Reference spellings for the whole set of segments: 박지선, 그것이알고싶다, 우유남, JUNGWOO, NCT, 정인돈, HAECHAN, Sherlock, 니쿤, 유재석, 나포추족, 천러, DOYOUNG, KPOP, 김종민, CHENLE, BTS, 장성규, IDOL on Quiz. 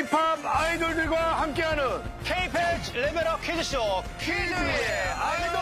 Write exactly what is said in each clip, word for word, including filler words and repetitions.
K-팝 아이돌들과 함께하는 K-팝 레벨업 퀴즈쇼 퀴즈의 아이돌!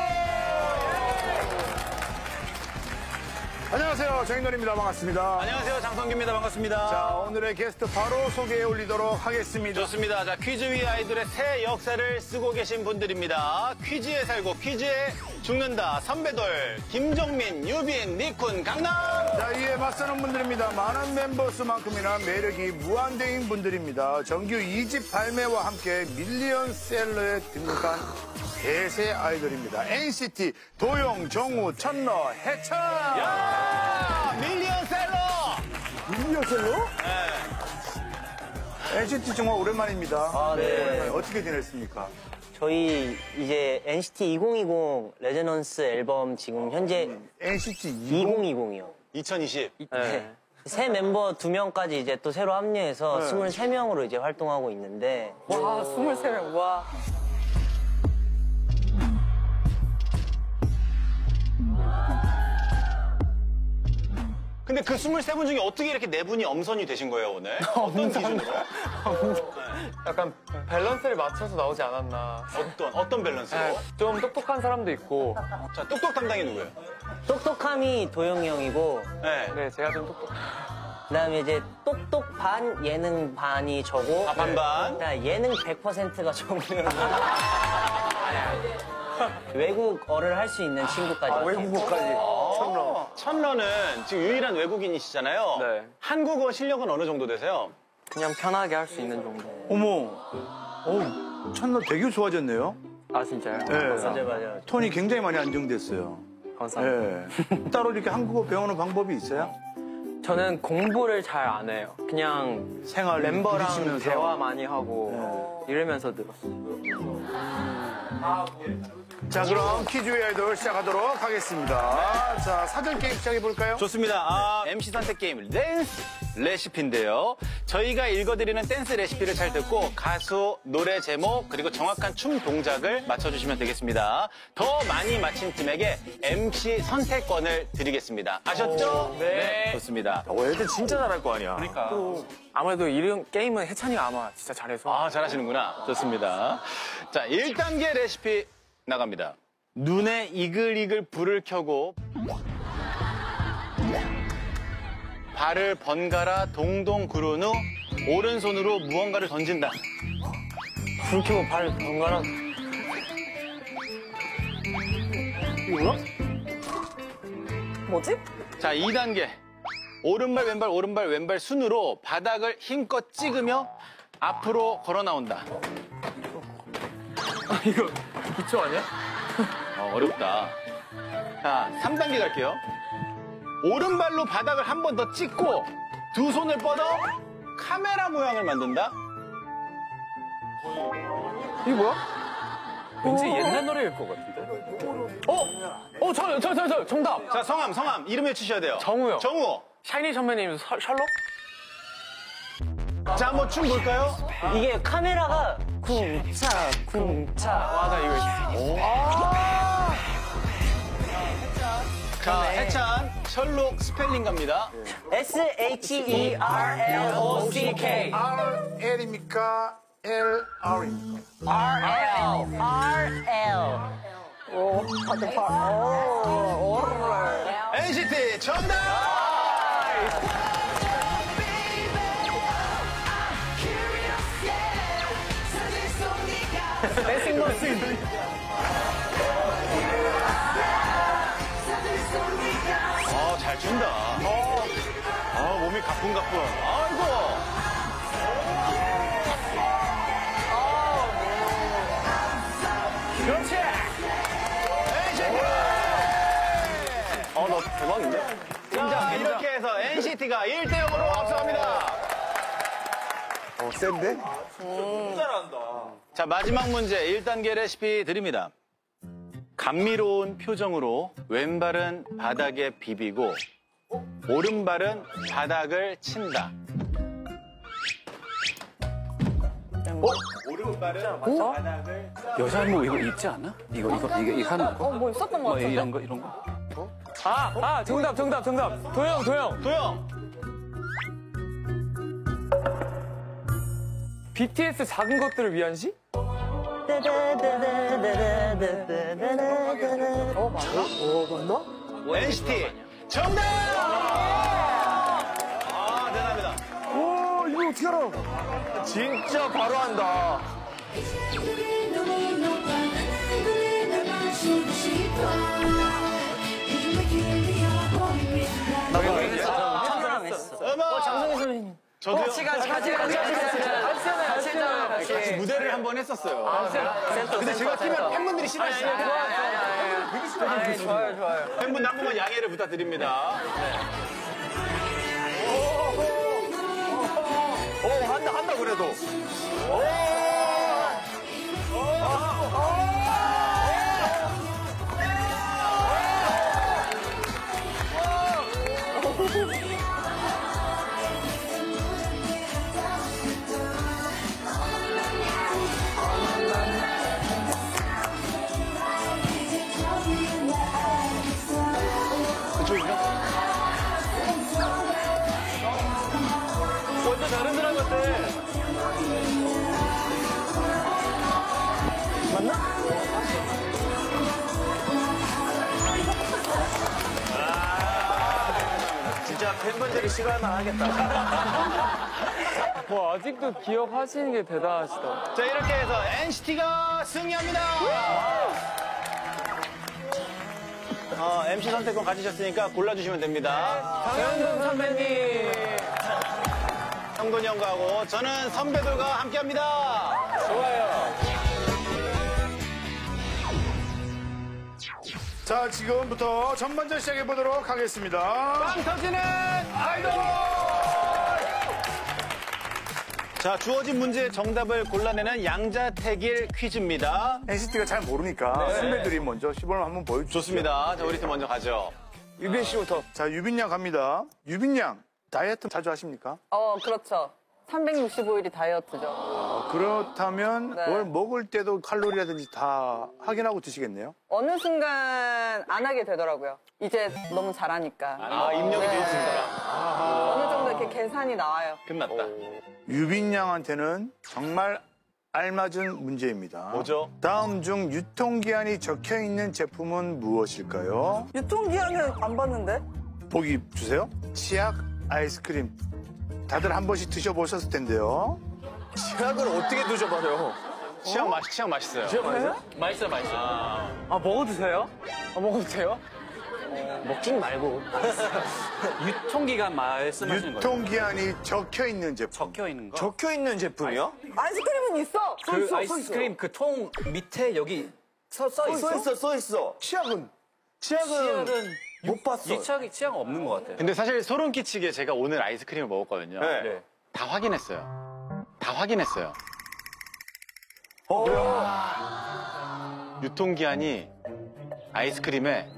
안녕하세요, 정인돈입니다. 반갑습니다. 안녕하세요, 장성규입니다. 반갑습니다. 자, 오늘의 게스트 바로 소개해 올리도록 하겠습니다. 좋습니다. 자, 퀴즈위 아이돌의 새 역사를 쓰고 계신 분들입니다. 퀴즈에 살고 퀴즈에 죽는다. 선배돌 김종민, 유빈, 니쿤, 강남. 자, 이에 맞서는 분들입니다. 많은 멤버 수만큼이나 매력이 무한대인 분들입니다. 정규 이 집 발매와 함께 밀리언셀러에 등극한 대세 아이돌입니다. 엔시티, 도용, 정우, 천러, 해찬. 야, 밀리언셀러. 밀리언셀러? 네. 엔시티 정말 오랜만입니다. 아, 네. 오랜만에 어떻게 지냈습니까? 저희 이제 엔시티 이천이십 레제넌스 앨범 지금 현재 엔시티 이천이십이요. 이천이십. 네. 새 멤버 두 명까지 이제 또 새로 합류해서 네. 스물세 명으로 이제 활동하고 있는데. 와, 스물세 명. 와. 근데 그 스물세 분 중에 어떻게 이렇게 네 분이 엄선이 되신 거예요, 오늘? 어떤 기준으로? 약간 밸런스를 맞춰서 나오지 않았나. 어떤, 어떤 밸런스로? 네, 좀 똑똑한 사람도 있고. 자, 똑똑 담당이 누구예요? 똑똑함이 도영이 형이고. 네. 네, 제가 좀 똑똑. 그 다음에 이제 똑똑 반, 예능 반이 저고. 아, 반반? 네, 예능 백 퍼센트가 저고요. 외국어를 할 수 있는 친구까지. 아, 외국어까지. 천러. 천러는 지금 유일한 외국인이시잖아요. 네. 한국어 실력은 어느 정도 되세요? 그냥 편하게 할 수 있는 정도. 어머. 어우, 천러 되게 좋아졌네요. 아, 진짜요? 네. 맞아요, 맞아요. 톤이 굉장히 많이 안정됐어요. 감사합니다. 네. 따로 이렇게 한국어 배우는 방법이 있어요? 저는 공부를 잘 안 해요. 그냥 생활 멤버랑 부딪히면서. 대화 많이 하고 네. 이러면서 늘었어요. 자, 그럼 퀴즈의 아이돌 시작하도록 하겠습니다. 자, 사전 게임 시작해볼까요? 좋습니다. 아, 엠시 선택 게임 댄스 레시피인데요. 저희가 읽어드리는 댄스 레시피를 잘 듣고 가수, 노래 제목, 그리고 정확한 춤 동작을 맞춰주시면 되겠습니다. 더 많이 맞힌 팀에게 엠시 선택권을 드리겠습니다. 아셨죠? 오, 네. 네. 좋습니다. 오, 애들 진짜 잘할 거 아니야. 그러니까. 또... 아무래도 이런 게임은 해찬이가 아마 진짜 잘해서. 아, 잘하시는구나. 좋습니다. 자, 일 단계 레시피 나갑니다. 눈에 이글이글 불을 켜고 발을 번갈아 동동 구른 후 오른손으로 무언가를 던진다. 불 켜고 발을 번갈아. 이거 뭐야? 뭐지? 자, 이 단계. 오른발, 왼발, 오른발, 왼발 순으로 바닥을 힘껏 찍으며 앞으로 걸어 나온다. 아, 이거 기초 아니야? 어, 어렵다. 자, 삼 단계 갈게요. 오른발로 바닥을 한 번 더 찍고 두 손을 뻗어 카메라 모양을 만든다. 이게 뭐야? 왠지 옛날 노래일 것 같은데. 어? 어, 저, 저, 저, 저, 정답! 자, 성함, 성함. 이름 외치셔야 돼요. 정우요. 정우. 샤이니 선배님, 서, 셜록? 자, 한번 춤 볼까요? 이게 카메라가 쿵차, 쿵차. 와, 나 이거. 오. 아 자, 해찬, 셜록 스펠링 갑니다. S H E R L O C K. Rl입니까? L R입니까? R L. R L. 오, 같은 파. 오, R L. 엔시티, 정답! 아, 잘 춘다. 아, 아, 몸이 가뿐가뿐. 아이고. 아, 그렇지. 엔시티. 아, 나 대박인데? 자, 이렇게 해서 엔시티가 일 대 영으로 앞서갑니다. 어, 센데? 음. 잘한다. 자, 마지막 문제 일 단계 레시피 드립니다. 감미로운 표정으로 왼발은 바닥에 비비고 어? 오른발은 바닥을 친다. 어? 오른발은 어? 바닥을 여자 뭐 이거 입지 않아? 이거 이거 이게 하는 거? 어, 뭐 있었던 거 같은데? 이런 거 이런 거? 어? 아, 아, 정답 정답 정답. 도영 도영 도영. 비티에스 작은 것들을 위한 시? 어, 맞나? 어, 맞나? 엔시티 정답! 아, 대단합니다. 오, 이거 어떻게 알아? 진짜 바로 한다. 어, 장성희 선배님. 저도 같이 같이 같이 같이 같이 같이 무대를 한 번 했었어요. 근데 제가 뛰면 팬분들이 싫어하시죠. 좋아요, 좋아요. 팬분들 한 번만 양해를 부탁드립니다. 오, 한다, 한다 그래도. 팬분들이 싫어할만 하겠다. 와, 아직도 기억하시는 게 대단하시다. 자, 이렇게 해서 엔시티가 승리합니다. 어, 엠씨 선택권 가지셨으니까 골라주시면 됩니다. 정현돈 선배님, 형돈이 형과 하고 저는 선배들과 함께합니다. 좋아요. 자, 지금부터 전반전 시작해보도록 하겠습니다. 빵 터지는 아이돌! 자, 주어진 문제의 정답을 골라내는 양자택일 퀴즈입니다. 엔시티가 잘 모르니까 네. 선배들이 먼저 시범을 한번 보여주시죠. 좋습니다. 자, 우리 팀 먼저 가죠. 유빈 씨부터. 자, 유빈 양 갑니다. 유빈 양, 다이어트 자주 하십니까? 어, 그렇죠. 삼백육십오 일이 다이어트죠. 아, 그렇다면 네. 뭘 먹을 때도 칼로리라든지 다 확인하고 드시겠네요? 어느 순간 안 하게 되더라고요. 이제 너무 잘하니까. 아, 아 입력이 되어 있습니다. 네. 아 어느 정도 이렇게 계산이 나와요. 끝났다. 오. 유빈 양한테는 정말 알맞은 문제입니다. 뭐죠? 다음 중 유통기한이 적혀있는 제품은 무엇일까요? 유통기한은 안 봤는데? 보기 주세요. 치약, 아이스크림. 다들 한 번씩 드셔보셨을 텐데요. 치약을 어떻게 드셔봐요? 치약 맛, 치약 맛있어요. 치약 맛있어요? 맛있어요, 맛있어요. 아, 아 먹어도 돼요? 아, 먹어도 돼요? 어, 먹긴 말고. 유통기간 말씀하시는 거예요? 유통기한이 적혀 있는 제품. 적혀 있는 거? 적혀 있는 제품이요? 아이스크림은 있어. 그 있어, 아이스크림 그 통 밑에 여기 써, 써 있어. 써 있어, 써 있어. 치약은? 치약은. 치약은... 못 봤어. 이 치약이 치약 없는 것 같아요. 근데 사실 소름 끼치게 제가 오늘 아이스크림을 먹었거든요. 네. 네. 다 확인했어요. 다 확인했어요. 어, 뭐야? 유통기한이 아이스크림에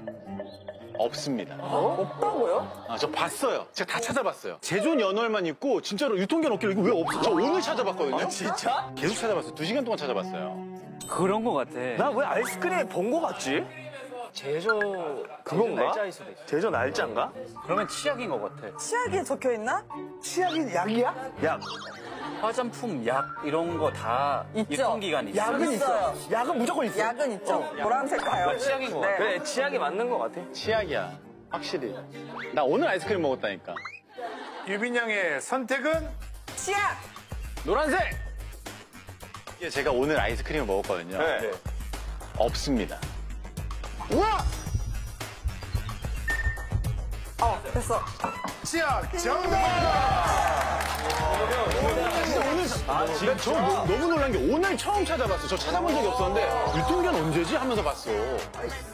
없습니다. 어? 없다고요? 아, 저 봤어요. 제가 다 찾아봤어요. 제존 연월만 있고 진짜로 유통기한 없길래 이거 왜 없어? 저 오늘 찾아봤거든요. 아, 진짜? 계속 찾아봤어요. 두 시간 동안 찾아봤어요. 그런 것 같아. 나 왜 아이스크림에 본 것 같지? 제조 그건가? 날짜일 수도 있어. 제조 날짜인가? 그러면 치약인 것 같아. 치약에 적혀 있나? 치약이 약이야? 약. 화장품, 약 이런 거 다 유통기간이 있어요. 약은 있어요. 약은 무조건 있어요. 약은 있죠. 어, 보라색 가요. 치약인 것 같아. 네. 그래, 치약이 맞는 것 같아. 치약이야. 확실히. 나 오늘 아이스크림 먹었다니까. 유빈 양의 선택은? 치약! 노란색! 이게 제가 오늘 아이스크림을 먹었거든요. 네. 네. 없습니다. 우와! 어, 됐어. 치약 정답! 진짜 오늘 아, 진짜? 저 너무 놀란 게 오늘 처음 찾아봤어. 저 찾아본 적이 없었는데 유통기한 언제지? 하면서 봤어.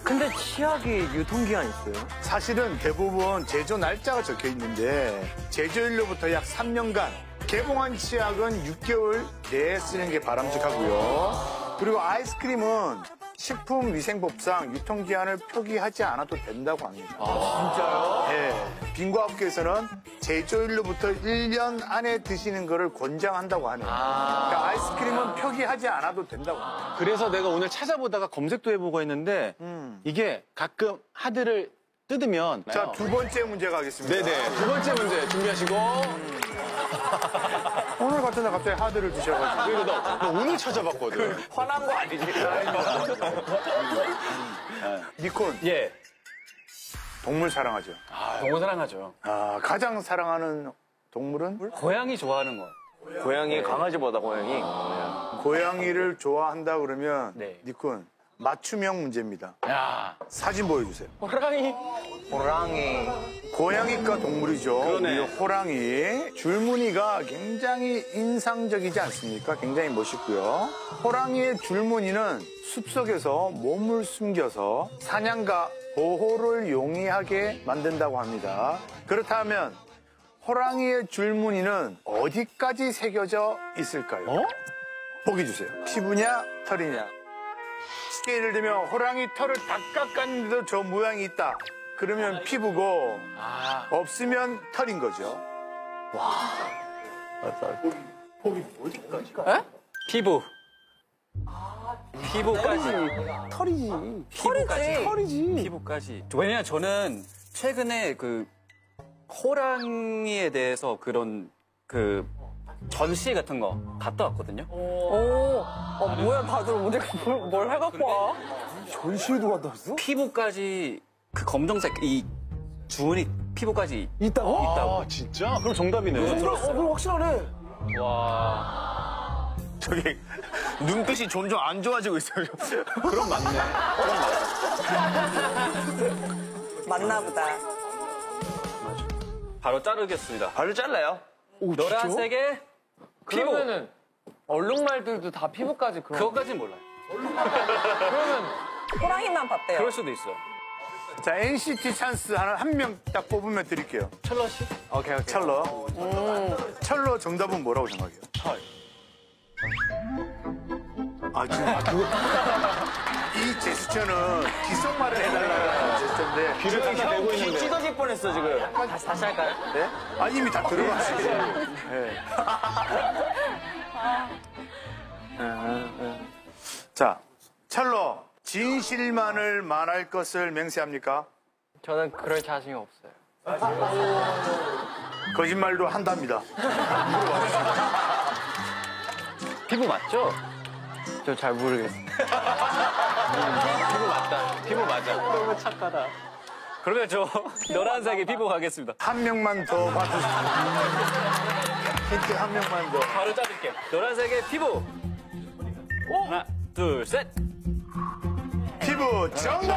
근데 치약이 유통기한 있어요? 사실은 대부분 제조 날짜가 적혀 있는데 제조일로부터 약 삼 년간 개봉한 치약은 육 개월 내에 쓰는 게 바람직하고요. 그리고 아이스크림은 식품위생법상 유통기한을 표기하지 않아도 된다고 합니다. 아, 진짜요? 네. 빙과업계에서는 제조일로부터 일 년 안에 드시는 거를 권장한다고 하네요. 아, 그러니까 아이스크림은 표기하지 않아도 된다고 합니다. 그래서 내가 오늘 찾아보다가 검색도 해보고 했는데 음. 이게 가끔 하드를 뜯으면. 자, 두 번째 문제 가겠습니다. 네네. 두 번째 문제 준비하시고. 음. 오늘 같은 날 갑자기 하드를 주셔가지고. 그리고 나, 나 오늘 찾아봤거든. 화난 거 아니지? 니콘. 예. 동물 사랑하죠. 아, 동물 사랑하죠. 아, 가장 사랑하는 동물은? 고양이 좋아하는 거. 고양이, 고양이 네. 강아지보다 고양이. 아, 고양이를 좋아한다 그러면 네. 니콘. 맞춤형 문제입니다. 야. 사진 보여주세요. 호랑이. 호랑이. 고양이과 동물이죠. 그러네. 우리 호랑이. 줄무늬가 굉장히 인상적이지 않습니까? 굉장히 멋있고요. 호랑이의 줄무늬는 숲속에서 몸을 숨겨서 사냥과 보호를 용이하게 만든다고 합니다. 그렇다면 호랑이의 줄무늬는 어디까지 새겨져 있을까요? 어? 보기 주세요. 피부냐, 털이냐. 쉽게 예를 들면 호랑이 털을 다 깎았는데도 저 모양이 있다. 그러면 아, 피부고 아. 없으면 털인 거죠. 와. 맞다. 거기 어디까지? 피부. 아, 피부까지. 아, 털이지. 털이지. 털이지. 피부까지. 왜냐 저는 최근에 그 호랑이에 대해서 그런 그. 전시 같은 거 갔다 왔거든요. 오, 어, 아, 뭐야 다들 우리 뭘, 뭘 해갖고 와? 전시회도 갔다 왔어? 피부까지 그 검정색 이 주은이 피부까지 있다고? 있다고. 아, 진짜? 그럼 정답이네. 그 정도, 어, 그럼 확실하네. 와, 저기 눈빛이 점점 안 좋아지고 있어요. 그럼 맞네. 그럼 맞네. 맞나 보다. 맞아. 바로 자르겠습니다. 바로 잘라요. 오, 노란색의 피부. 그러면은 얼룩말들도 다 피부까지 그런. 그것까진 몰라요. 그러면 호랑이만 봤대요. 그럴 수도 있어요. 자 엔시티 찬스 하나 한 명 딱 뽑으면 드릴게요. 첼로 씨. 오케이 오케이. 첼로. 음. 첼로 정답은 뭐라고 생각해요? 털. 아 지금 아, 그거. 이 제스처는 귓속말을 해달라는 제스처인데 귀를 딱 대고 있는데 귀 찢어질 뻔했어 지금. 아, 다시, 다시 할까요? 네? 아 이미 다 들어갔어요. 네. 자, 첼로 진실만을 말할 것을 맹세합니까? 저는 그럴 자신이 없어요. 거짓말도 한답니다. 피부 맞죠? 저 잘 모르겠어요. 피부 맞다. 피부 맞아. 너무 착하다. 그러면 저 노란색의 피부 가겠습니다. 한 명만 더 봐주세요. 힌트 한 명만 더. 바로 자를게요. 노란색의 피부. 오! 하나, 둘, 셋. 피부 정답!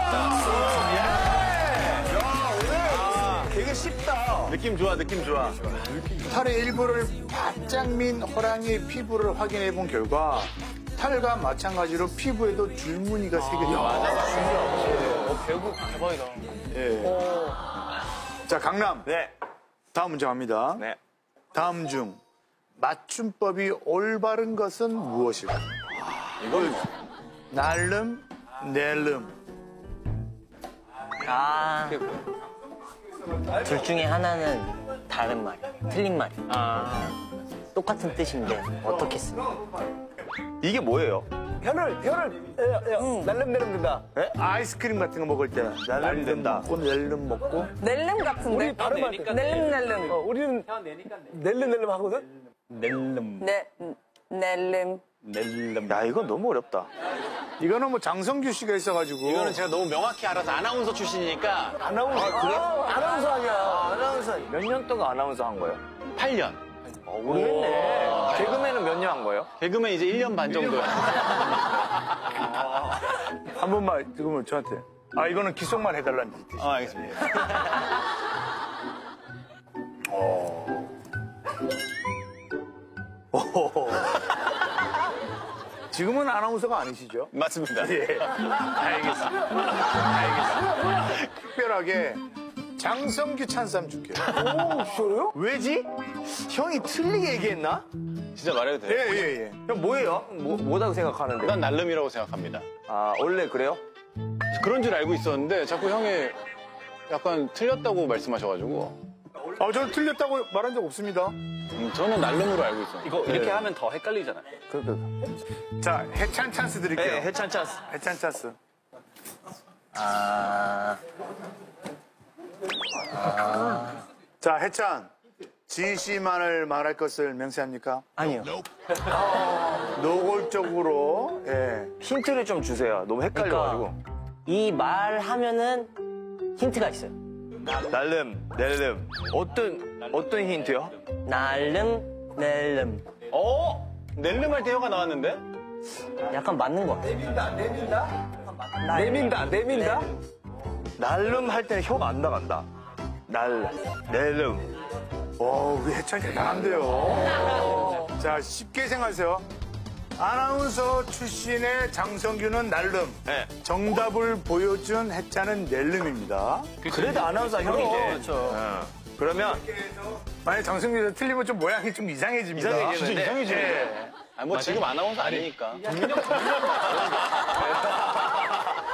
예! 야, 오늘 아, 되게 쉽다. 느낌 좋아, 느낌 좋아. 털의 일부를 바짝 민 호랑이의 피부를 확인해 본 결과 털과 마찬가지로 피부에도 줄무늬가 새겨져 있습니다. 결국 대박이다. 예. 자, 강남. 네. 다음 문제 갑니다. 네. 다음 중 맞춤법이 올바른 것은 아. 무엇일까요? 아, 이걸 날름, 낼름. 아. 둘 중에 하나는 다른 말, 틀린 말이에요. 아. 똑같은 뜻인데 어떻게 쓰나? 이게 뭐예요? 혀를, 혀를, 응. 날름내름 된다. 네? 아이스크림 같은 거 먹을 때 날름 된다. 먹고, 낼름 먹고. 낼름 같은데? 우리 발음 안 돼. 낼름낼름. 어, 우리는 낼름낼름 하거든? 낼름. 네, 낼름. 낼름. 야, 이건 너무 어렵다. 이거는 뭐 장성규 씨가 있어가지고. 이거는 제가 너무 명확히 알아서 아나운서 출신이니까. 아나운서? 아, 그래? 아, 아나운서 아니야. 아나운서. 몇 년 동안 아나운서 한 거예요? 팔 년. 어, 오래됐네. 개그맨은 몇 년 한 거예요? 개그맨 이제 일 년 반 정도요. 아, 한 번만 지금 저한테. 아 이거는 귓속말 해달라는 뜻이죠. 아, 알겠습니다. 어. 오. 지금은 아나운서가 아니시죠? 맞습니다. 예. 알겠습니다. 알겠습니다. 특별하게. 장성규 찬스 한번 줄게요. 오, 저요? 왜지? 형이 틀리게 얘기했나? 진짜 말해도 돼요? 예, 예, 예. 형 뭐예요? 뭐, 뭐라고 생각하는데? 난 날름이라고 생각합니다. 아, 원래 그래요? 그런 줄 알고 있었는데 자꾸 형이 약간 틀렸다고 말씀하셔가지고. 아, 저는 틀렸다고 말한 적 없습니다. 음, 저는 날름으로 알고 있어요. 이거 네. 이렇게 하면 더 헷갈리잖아요. 그래, 그래. 자, 해찬 찬스 드릴게요. 네, 해찬 찬스. 해찬 찬스. 아... 아... 자, 해찬. 지희 씨만을 말할 것을 맹세합니까? 아니요. 어, 노골적으로 예. 힌트를 좀 주세요. 너무 헷갈려가지고. 그러니까 이 말하면은 힌트가 있어요. 날름, 낼름. 어떤, 어떤 힌트요? 날름, 낼름. 어? 낼름 할 때 혀가 나왔는데? 약간 맞는 것 같아요. 내밀다, 내밀다? 내밀다, 내밀다? 날름 할 때는 혀가 안 나간다. 날, 낼름. 오, 우리 해찬이 대단한데요. 자, 쉽게 생각하세요. 아나운서 출신의 장성규는 날름. 네. 정답을 보여준 해찬은 낼름입니다. 그치. 그래도 아나운서 형이지. 그렇죠. 네. 그러면 만약 장성규가 틀리면 좀 모양이 좀 이상해집니다. 이상해지는데. 진짜 이상해지네. 네. 아, 뭐 맞아. 지금 아나운서 아니니까.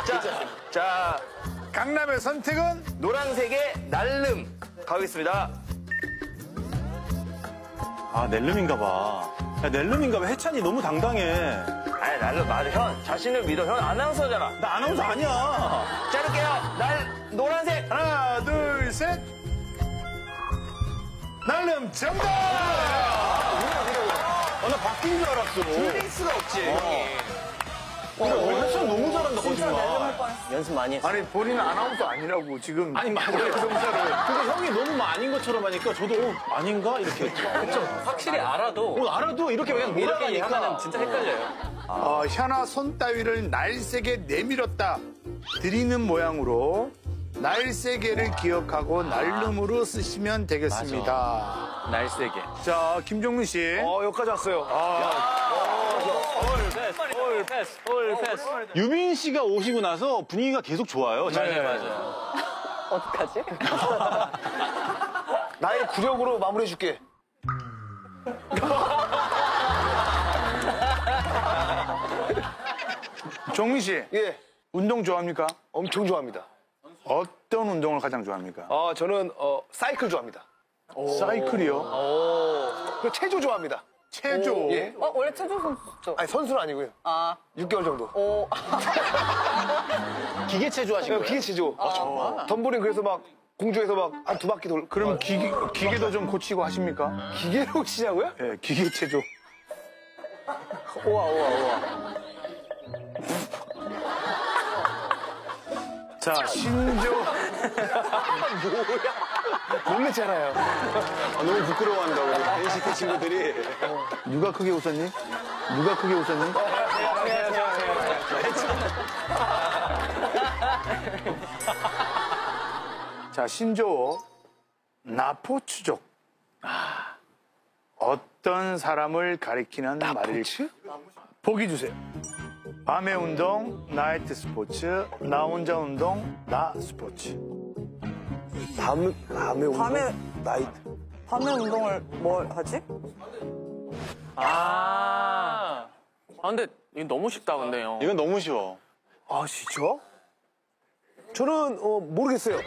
자, 자, 강남의 선택은 노란색의 날름 가겠습니다. 아, 낼름인가 봐. 야, 낼름인가 봐. 해찬이 너무 당당해. 아니, 날름, 맞아. 현, 자신을 믿어. 현 아나운서잖아. 나 아나운서 아니야. 자를게요. 날, 노란색. 하나, 둘, 셋. 날름, 정답! 아, 나 바뀐 줄 알았어. 트레이스가 없지. 어, 해찬 너무 잘한다, 거짓말. 연습 많이 했어. 아니, 본인은 아나운서 아니라고, 지금. 아니, 맞아요. 근데 형이 너무 뭐 아닌 것처럼 하니까 저도, 어, 아닌가? 이렇게 했죠. 그쵸. 확실히 아니, 알아도. 어, 알아도 이렇게 그냥 몰아가니까. 이렇게 얘기하면 진짜 헷갈려요. 아. 어, 현아 손 따위를 날세게 내밀었다. 드리는 모양으로 날세게를 기억하고 날름으로 아. 쓰시면 되겠습니다. 날세게. 자, 김종민 씨. 어, 여기까지 왔어요. 올 패스, 올 패스. 유빈 씨가 오시고 나서 분위기가 계속 좋아요. 네, 네 맞아요. 어떡하지? 나의 구력으로 마무리해줄게. 종민 씨, 예, 운동 좋아합니까? 엄청 좋아합니다. 어떤 운동을 가장 좋아합니까? 어, 저는 어, 사이클 좋아합니다. 오. 사이클이요? 오. 그리고 체조 좋아합니다. 체조. 오, 예. 어, 원래 체조 선수죠? 아니, 선수는 아니고요. 아. 육 개월 정도. 오. 기계 체조 하시고요? 기계 체조. 아, 정말? 덤블링 그래서 막 공중에서 막 한 두 바퀴 돌. 그럼 기계, 기계도 좀 고치고 하십니까? 기계로 치냐고요? 예, 네, 기계 체조. 우와, 우와, 우와. 자, 신조. 뭐야? 못 믿잖아요. 아, 너무 부끄러워한다고, 우리 엔시티 친구들이. 어. 누가 크게 웃었니? 누가 크게 웃었니? 안녕하세요. 자, 신조어 나포추족. 아. 어떤 사람을 가리키는 말일까요? 보기 주세요. 밤에 운동, 나이트 스포츠, 나 혼자 운동, 나 스포츠. 밤에, 밤에 운동? 밤에, 나이트. 밤에 운동을 뭘 하지? 아. 아, 근데 이건 너무 쉽다, 근데요. 이건 너무 쉬워. 아, 진짜? 저는, 어, 모르겠어요.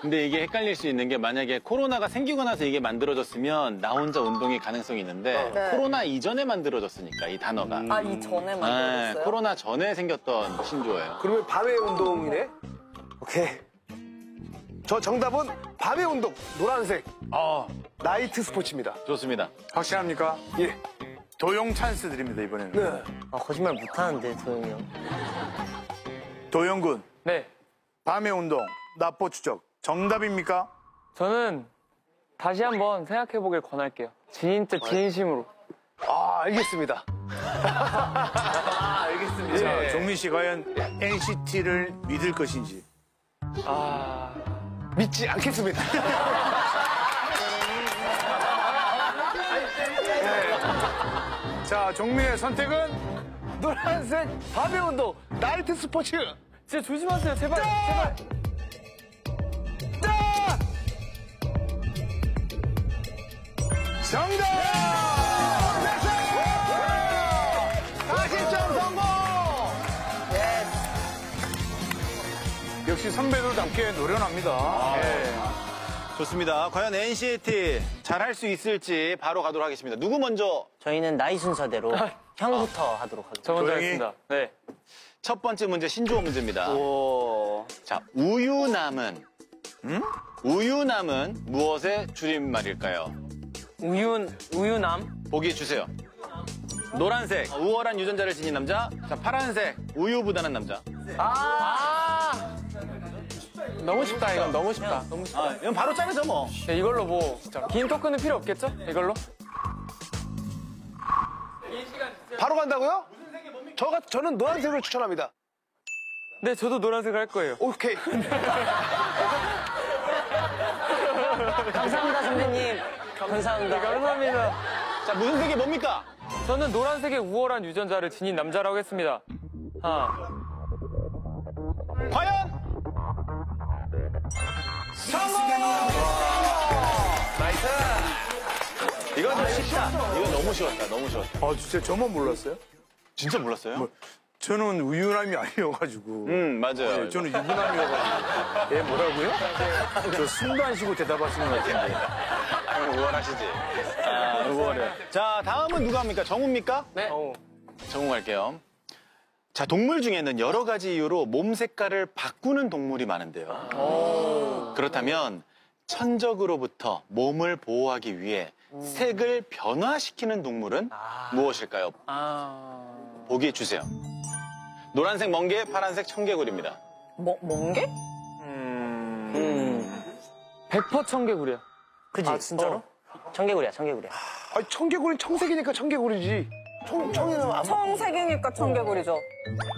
근데 이게 헷갈릴 수 있는 게 만약에 코로나가 생기고 나서 이게 만들어졌으면 나 혼자 운동이 가능성이 있는데 네. 코로나 이전에 만들어졌으니까 이 단어가. 아, 이전에 만들어졌어요? 네, 코로나 전에 생겼던 신조어예요. 그러면 밤에 운동이네? 오케이. 저 정답은 밤의 운동, 노란색. 어. 나이트 스포츠입니다. 좋습니다. 확실합니까? 예. 도용 찬스 드립니다, 이번에는. 네. 아, 거짓말 못하는데, 도용이 형. 도용 군. 네. 밤의 운동, 나포추적. 정답입니까? 저는 다시 한번 생각해보길 권할게요. 진짜 진심으로. 아, 알겠습니다. 아, 알겠습니다. 자, 종민 씨 과연 예. 엔시티를 믿을 것인지. 아, 믿지 않겠습니다. 네. 자, 종민의 선택은 노란색 밤의 운동 나이트 스포츠. 진짜 조심하세요, 제발, 네! 제발. 정답! 사십 점 성공! 예. 역시 선배들답게 노련합니다. 아, 예. 좋습니다. 과연 엔시티 잘할 수 있을지 바로 가도록 하겠습니다. 누구 먼저? 저희는 나이 순서대로 형부터 아. 하도록 하겠습니다. 저 먼저 하겠습니다. 네. 첫 번째 문제 신조어 문제입니다. 오. 자, 우유남은? 음? 우유남은 무엇의 줄임말일까요? 우유, 우유남? 보기 주세요. 노란색, 우월한 유전자를 지닌 남자. 자, 파란색, 우유부단한 남자. 아! 너무 쉽다, 이건. 너무 쉽다. 너무 쉽다. 아, 이건 바로 짜내죠, 뭐. 네, 이걸로 뭐, 긴 토크는 필요 없겠죠? 이걸로? 바로 간다고요? 저가, 저는 노란색을 추천합니다. 네, 저도 노란색 할 거예요. 오케이. 감사합니다, 선배님. 감사합니다. 네, 감사합니다. 자, 무슨 색이 뭡니까? 저는 노란색의 우월한 유전자를 지닌 남자라고 했습니다. 하나. 과연? 성공! 나이스! 이건 좀 쉽다. 이건 너무 쉬웠다, 너무 쉬웠다. 아, 진짜 저만 몰랐어요? 진짜 몰랐어요? 뭐, 저는 우유남이 아니어가지고. 음, 맞아요. 네, 저는 유부남이어가지고. 예, 뭐라고요? 저 숨도 안 쉬고 대답하시는 것 같은데. 우월하시지? 아, 우월해. 자, 다음은 누가 합니까? 정우입니까? 네. 어. 정우 갈게요. 자, 동물 중에는 여러 가지 이유로 몸 색깔을 바꾸는 동물이 많은데요. 아. 그렇다면 천적으로부터 몸을 보호하기 위해 음. 색을 변화시키는 동물은 아. 무엇일까요? 아. 보기 주세요. 노란색 멍게, 파란색 청개구리입니다. 뭐, 멍게? 음... 음... 백 퍼센트 청개구리야. 그지? 아, 진짜로? 어. 청개구리야, 청개구리야. 아니, 청개구리는 청색이니까 청개구리지. 청, 청이는 안... 청색이니까 청개구리죠. 어.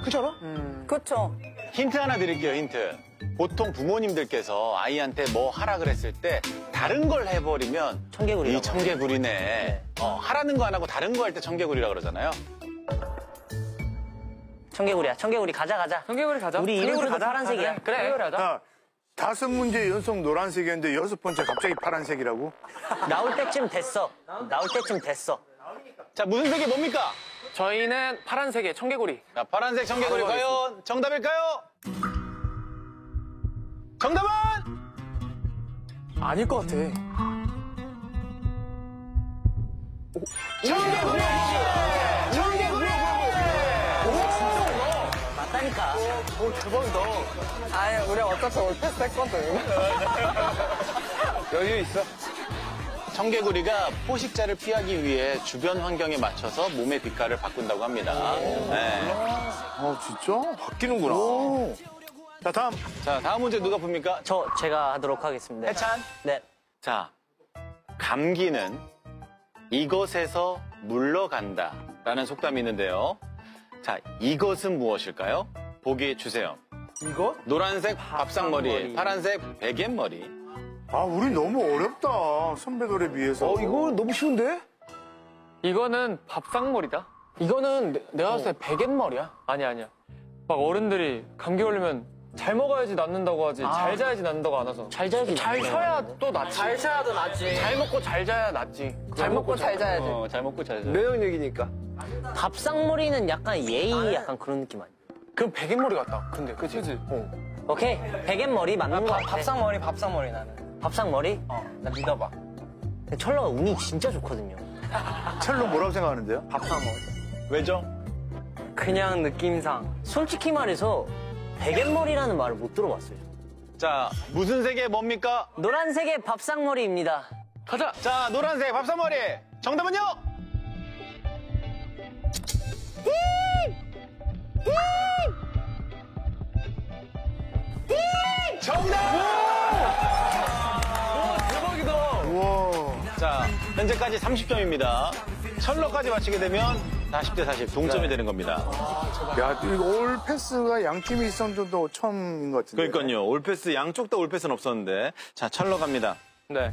그렇지 않아? 음... 그렇죠. 힌트 하나 드릴게요, 힌트. 보통 부모님들께서 아이한테 뭐 하라 그랬을 때 다른 걸 해버리면 청개구리. 이 청개구리네. 네. 어, 하라는 거 안 하고 다른 거 할 때 청개구리라 그러잖아요. 청개구리야. 청개구리 가자 가자. 청개구리 가자. 우리 이름으로 파란색이야. 그래. 청개구리 하자. 아, 다섯 문제 연속 노란색이었는데 여섯 번째 갑자기 파란색이라고? 나올 때쯤 됐어. 나올 때쯤 됐어. 자, 무슨 색이 뭡니까? 저희는 파란색의 청개구리. 자, 파란색 청개구리 과연 정답일까요? 정답은? 아닐 것 같아. 오. 청개구리! 그러니까. 오, 오, 대박이다. 아니, 우리 어차피 올 때 뺐거든. 여유 있어. 청개구리가 포식자를 피하기 위해 주변 환경에 맞춰서 몸의 빛깔을 바꾼다고 합니다. 네. 아, 진짜? 바뀌는구나. 오. 자, 다음. 자, 다음 문제 누가 봅니까? 저, 제가 하도록 하겠습니다. 해찬. 네. 자, 감기는 이것에서 물러간다 라는 속담이 있는데요. 자, 이것은 무엇일까요? 보기 주세요. 이것? 노란색 밥상머리, 밥상머리. 파란색 베갯머리. 아, 우리 너무 어렵다. 선배들에 비해서. 어, 이거 너무 쉬운데? 이거는 밥상머리다. 이거는 내가 봤을 때 베갯머리야. 아니야, 아니야. 막 어른들이 감기 걸리면 잘 먹어야지 낫는다고 하지. 아. 잘 자야지 낫는다고 안 하서. 잘 자야지. 잘 쉬어야 또 낫지. 잘 쉬어야 도 낫지. 잘 먹고 잘 자야 낫지. 잘 먹고 잘 자야지. 어, 잘 먹고 잘 자야지. 내 영역이니까. 밥상머리는 약간 예의 아, 약간 그런 느낌 아니야? 그럼 베갯머리 같다. 근데 그치? 그치? 어. 오케이. 베갯머리 맞는 거 같아. 밥상머리, 밥상머리 나는. 밥상머리? 어. 나 믿어봐. 근데 철러가 운이 진짜 좋거든요. 철러 뭐라고 생각하는데요? 밥상머리. 왜죠? 그냥 느낌상. 솔직히 말해서 베갯머리라는 말을 못 들어봤어요. 자, 무슨 색의 뭡니까? 노란색의 밥상머리입니다. 가자. 자, 노란색 밥상머리. 정답은요? 정답! 와, 대박이다. 우와. 자, 현재까지 삼십 점입니다. 철러까지 맞히게 되면 사십 대 사십 동점이 되는 겁니다. 야, 올 패스가 양 팀이 있었던 정도 처음인 것 같은데. 그러니까요. 올 패스 양쪽 다 올 패스는 없었는데. 자, 철러 갑니다. 네.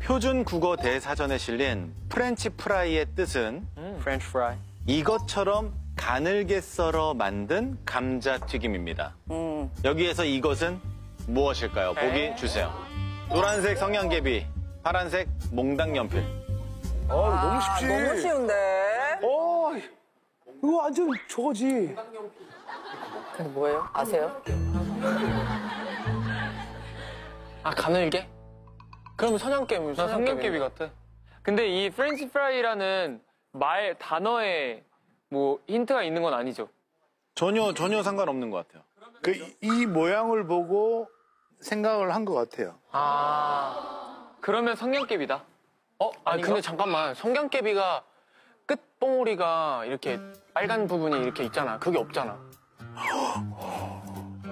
표준 국어 대사전에 실린 프렌치 프라이의 뜻은 음. 프렌치 프라이. 이것처럼 가늘게 썰어 만든 감자튀김입니다. 음. 여기에서 이것은 무엇일까요? 보기 주세요. 노란색 성냥개비, 파란색 몽당연필. 아, 아, 너무 쉽지. 너무 쉬운데. 어, 이거 완전 저거지. 근데 뭐예요? 아세요? 아, 가늘게? 그럼 선양개비, 선양개비 같아. 근데 이 프렌치 프라이라는 말 단어에 뭐 힌트가 있는 건 아니죠? 전혀 전혀 상관없는 것 같아요. 그 이 모양을 보고 생각을 한 것 같아요. 아 그러면 성냥개비다. 어? 아니 근데 잠깐만, 성냥개비가 끝봉오리가 이렇게 빨간 부분이 이렇게 있잖아. 그게 없잖아.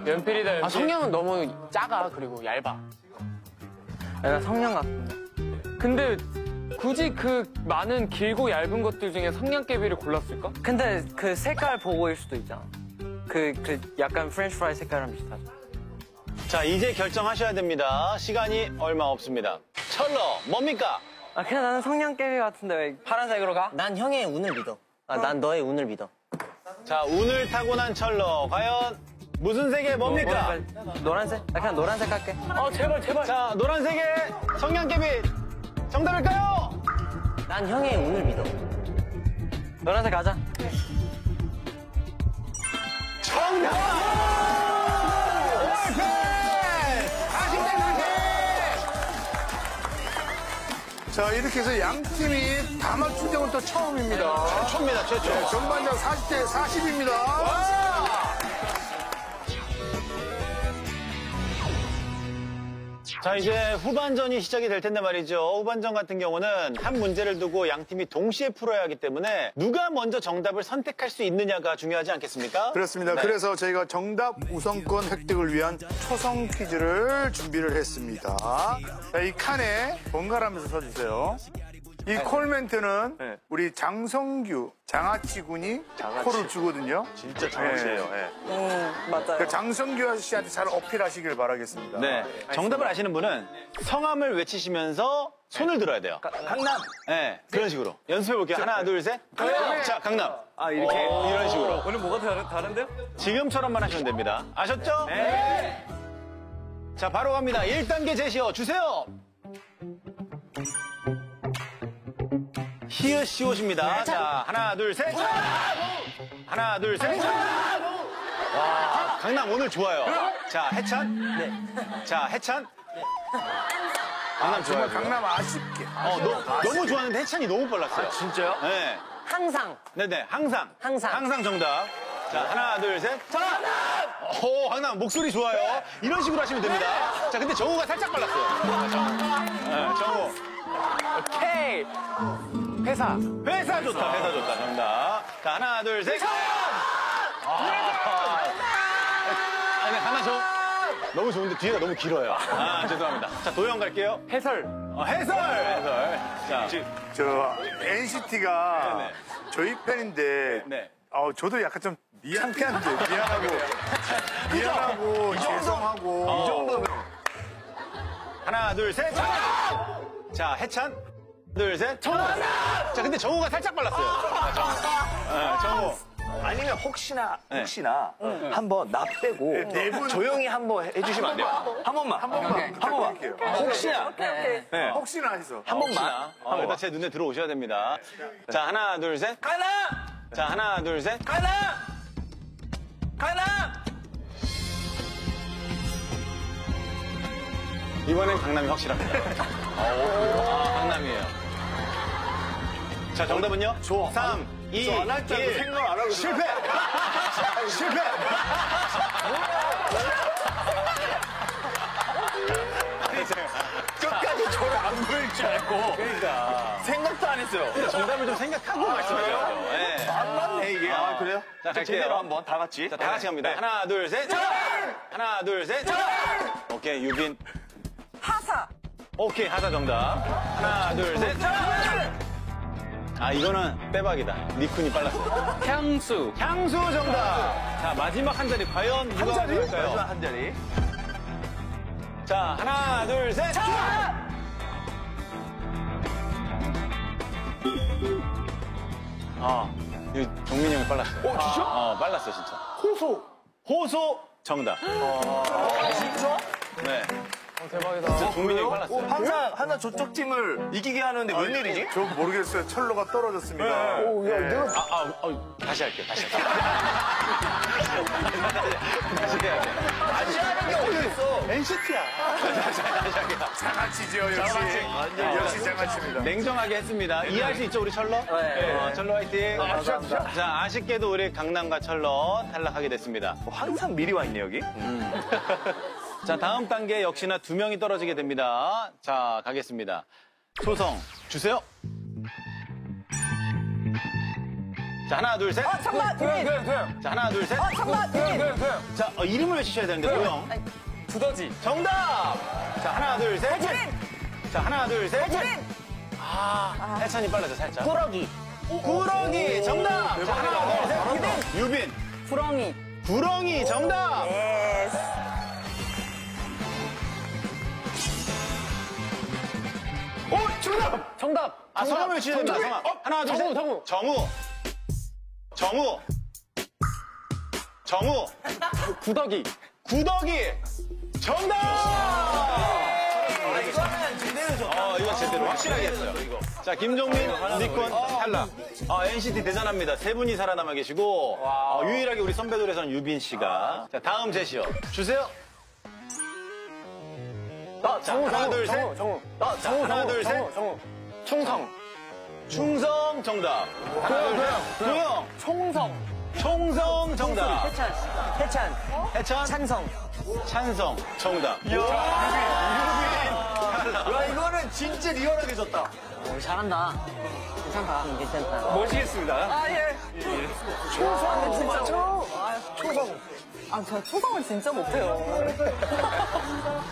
연필이다 연필. 아 성냥은 너무 작아. 그리고 얇아. 나 성냥 같은데. 근데 굳이 그 많은 길고 얇은 것들 중에 성냥개비를 골랐을까? 근데 그 색깔 보고일 수도 있잖아. 그, 그 약간 프렌치 프라이 색깔이랑 비슷하죠. 자 이제 결정하셔야 됩니다. 시간이 얼마 없습니다. 철러 뭡니까? 아 그냥 나는 성냥개비 같은데 왜 파란색으로 가? 난 형의 운을 믿어. 아 난 너의 운을 믿어. 자 운을 타고난 철러 과연 무슨 색에 뭡니까? 어, 뭐, 노란색? 나 그냥 노란색 할게. 어 제발 제발. 자 노란색에 성냥개비. 정답일까요? 난 형의 운을 믿어. 노란색 가자. 네. 정답! 월패! 사십 대 사십! 자, 이렇게 해서 양팀이 다 맞춘 적은 또 처음입니다. 네, 최초입니다, 최초. 네, 전반전 사십 대 사십입니다. 와! 자 이제 후반전이 시작이 될 텐데 말이죠. 후반전 같은 경우는 한 문제를 두고 양 팀이 동시에 풀어야 하기 때문에 누가 먼저 정답을 선택할 수 있느냐가 중요하지 않겠습니까? 그렇습니다. 네. 그래서 저희가 정답 우선권 획득을 위한 초성 퀴즈를 준비를 했습니다. 자, 이 칸에 번갈아면서 써주세요. 이 콜멘트는 네. 우리 장성규, 장아찌 군이 장아찌. 콜을 주거든요. 진짜 장아찌예요. 네. 네. 음, 맞아요. 장성규 씨한테 잘 어필하시길 바라겠습니다. 네. 알겠습니다. 정답을 아시는 분은 성함을 외치시면서 손을 들어야 돼요. 가, 강남. 네. 그런 식으로. 연습해볼게요. 하나, 둘, 셋. 강남. 자, 강남. 아, 이렇게? 이런 식으로. 오늘 뭐가 다른, 다른데요? 지금처럼만 하시면 됩니다. 아셨죠? 네. 네. 자, 바로 갑니다. 일 단계 제시어 주세요. 히읗시옷입니다. 네, 자, 하나, 둘, 셋. 오! 하나, 둘, 셋. 오! 와, 강남 오늘 좋아요. 오! 자, 해찬. 네. 자, 해찬. 네. 강남 아, 좋아요. 강남 아쉽게. 어, 너, 아쉽게. 너무 좋아하는데 해찬이 너무 빨랐어요. 아, 진짜요? 네. 항상. 네네, 항상. 항상. 항상 정답. 자, 하나, 둘, 셋. 강남! 오, 강남 목소리 좋아요. 네. 이런 식으로 하시면 됩니다. 네. 자, 근데 정우가 살짝 빨랐어요. 네, 정우. 오케이. 회사. 회사 좋다, 회사 좋다. 정답. 자, 하나, 둘, 셋. 회사! 아, 아, 아, 근데 하나 줘. 너무 좋은데 뒤에가 너무 길어요. 아, 죄송합니다. 자, 도영 갈게요. 해설. 어, 해설! 해설. 자, 저, 엔시티가 네네. 저희 팬인데, 네. 어, 저도 약간 좀 창피한데, 미안하고. 미안하고, 이 죄송하고. 어. 이 정도면. 하나, 둘, 셋. 아! 자, 해찬. 둘, 셋. 정우! 자, 근데 정우가 살짝 빨랐어요. 아, 정우. 아, 아니면 혹시나, 네. 혹시나, 네. 한번 나 빼고 네, 네 분... 조용히 한번 해주시면 안 돼요? 한 번만. 한 번만. 한 번만. 오케이, 오케이. 혹시나. 오케이, 오케이. 네. 혹시나 해서. 한 번만. 어, 일단 제 눈에 들어오셔야 됩니다. 네. 자, 하나, 둘, 셋. 가나! 자, 하나, 둘, 셋. 가나! 가나! 이번엔 강남이 확실합니다. 아, 강남이에요. 자, 정답은요? 좋아. 삼, 이, 일. 생각 안 하고 실패! 실패! 아니, 제가 끝까지 저를 안 보일 줄 알고. 그러니까. 생각도 안 했어요. 정답을 좀 생각하고 말씀하세요. 아, 네. 안 맞네, 이게. 아, 아 그래요? 자, 자 제대로 한번 다 같이. 자, 다 같이 갑니다. 네. 하나, 둘, 셋. 자! 하나, 둘, 셋. 자! 오케이, 유빈. 하사. 오케이, 하사 정답. 하나, 둘, 셋. 아, 이거는 빼박이다. 니쿤이 빨랐어. 향수. 향수 정답. 자, 마지막 한 자리. 과연 누가 한 자리? 마지막 한 자리. 자, 하나, 둘, 셋. 자! 아, 정민이 형이 빨랐어. 어, 진짜? 아, 어, 빨랐어, 진짜. 호소. 호소 정답. 아, 진짜? 네. 어, 대박이다. 진짜 종민이 어, 빨랐어요. 어, 항상 하나 저쪽 팀을 이기게 하는데 아, 웬일이니? 저 모르겠어요. 철로가 떨어졌습니다. 네. 오, 야, 네. 내가... 아, 아, 아, 다시 할게요. 다시 할게요. 다시 해야 돼. 다시 하는 게 어디 있어? 엔시티야. 다시, 다시 할게요. 장아찌죠, 역시. 장아찌. 완전 아, 역시 장아찌입니다. 냉정하게 했습니다. 네. 이해할 수 있죠, 우리 철로? 네. 네. 어, 철로 화이팅. 아, 감사합니다. 자, 아쉽게도 우리 강남과 철로 탈락하게 됐습니다. 어, 항상 미리 와 있네, 여기. 음. 자, 다음 단계 역시나 두 명이 떨어지게 됩니다. 자, 가겠습니다. 소성 주세요. 자, 하나, 둘, 셋. 어, 정말 도영, 도영, 도영. 자, 하나, 둘, 셋. 어, 정말 도영, 도영, 도영. 자, 어, 이름을 외치셔야 되는데, 도영. 두더지. 정답! 자, 하나, 둘, 셋. 해찬. 자, 하나, 둘, 셋. 해찬. 아, 해찬이 빨라져, 살짝. 꾸러기. 오, 꾸러기, 오, 정답! 자, 하나, 둘, 셋. 유빈. 유빈. 구렁이. 구렁이, 정답! 예스. 오, 정답! 정답. 아, 성함을 외치셔야 됩니다, 성함. 하나, 둘, 셋. 정우, 정우. 정우, 정우, 구더기, 구더기, 정답! 아, 이거는 제대로 줬다. 어, 이거 제대로 확실하게 했어요. 자, 김종민, 니콘, 탈락. 아, 엔시티 대단합니다. 세 분이 살아남아 계시고, 어, 유일하게 우리 선배들에서는 유빈 씨가. 자, 다음 제시요. 주세요. 나, 자, 정우, 하나, 둘, 정우, 셋. 정우, 나, 자, 정우, 하나, 정우, 둘, 정우, 셋. 정우, 충성. 충성 정답. 하나, 둘, 도영. 총성. 총성 정답. 해찬. 해찬. 해찬. 찬성. 찬성 정답. 유빈. 야, 이거는 진짜 리얼하게 졌다. 오, 잘한다. 괜찮다. 괜찮다. 모시겠습니다. 아, 예. 초성 진짜. 초. 초성. 아, 저 초성은 진짜 못해요.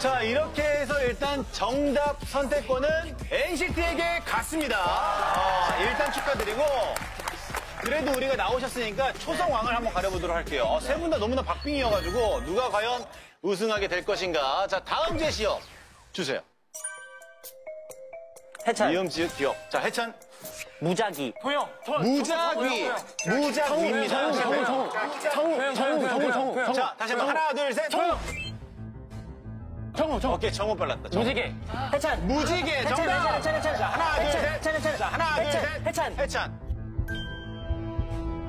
자, 이렇게 해서 일단 정답 선택권은 엔시티에게 갔습니다. 아, 일단 축하드리고 그래도 우리가 나오셨으니까 초성왕을 한번 가려보도록 할게요. 어, 세 분 다 너무나 박빙이어가지고 누가 과연 우승하게 될 것인가. 자, 다음 제시요. 주세요. 해찬. 이음 지읒 기억. 자, 해찬. 무작위. 도영. 무작위. 무작위입니다. 정우, 정우, 정우, 정우, 정우, 정우. 자, 다시 한번 하나, 둘, 셋. 정우. 정우, 정우. 오케이, 정우 빨랐다. 무지개. 해찬. 무지개. 정답. 해찬, 해찬, 해찬. 자, 하나, 둘, 셋. 해찬, 해찬. 자, 하나, 둘, 셋. 해찬. 해찬.